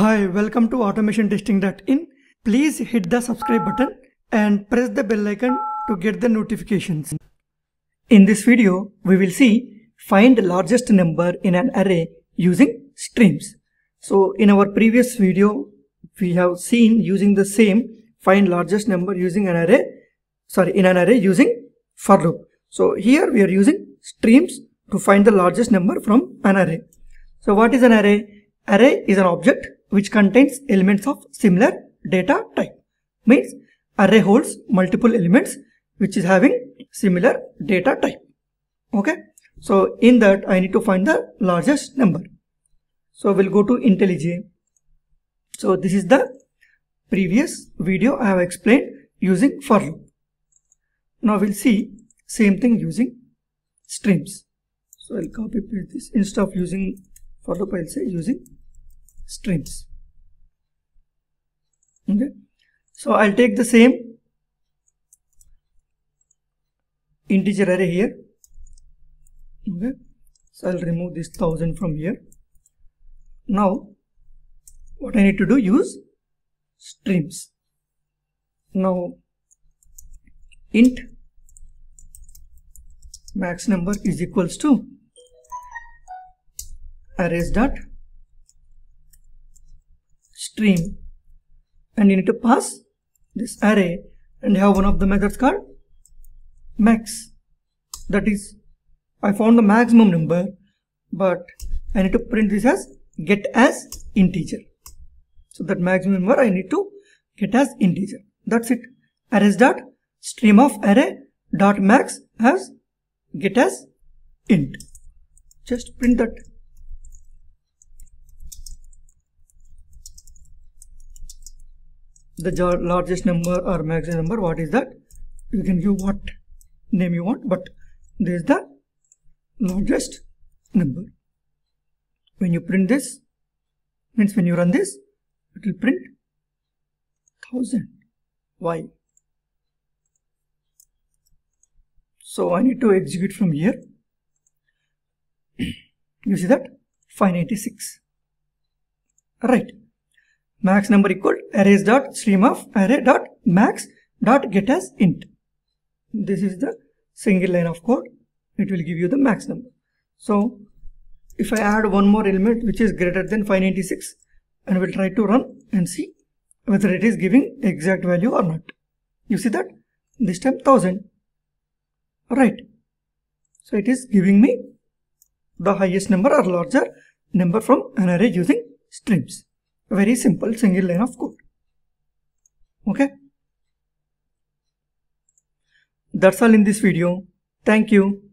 Hi, welcome to automationtesting.in. Please hit the subscribe button and press the bell icon to get the notifications. In this video, we will see find largest number in an array using streams. So in our previous video, we have seen using the same find largest number using an array, in an array using for loop. So here we are using streams to find the largest number from an array. So what is an array? Array is an object which contains elements of similar data type. Means array holds multiple elements which is having similar data type. Okay. So in that I need to find the largest number. So we'll go to IntelliJ. So this is the previous video I have explained using for loop. Now we'll see same thing using streams. So I'll copy paste this instead of using for loop, I'll say using streams. Okay. So I'll take the same integer array here. Okay. So I'll remove this 1000 from here. Now what I need to do, use streams. Now int max number is equals to arrays dot stream, and you need to pass this array and have one of the methods called max. That is, I found the maximum number, but I need to print this as get as integer. So that maximum number I need to get as integer. That's it. Arrays dot stream of array dot max as get as int. Just print that. The largest number or maximum number, what is that? You can give what name you want, but this is the largest number. When you print this, means when you run this, it will print 1000. Why? So I need to execute from here. You see that? 586. Right. Max number equal arrays dot stream of array dot max dot get as int. This is the single line of code. It will give you the max number. So if I add one more element which is greater than 596, and we'll try to run and see whether it is giving exact value or not. You see that? This time 1000. Right. So it is giving me the highest number or larger number from an array using streams. Very simple single line of code. Okay. That's all in this video. Thank you.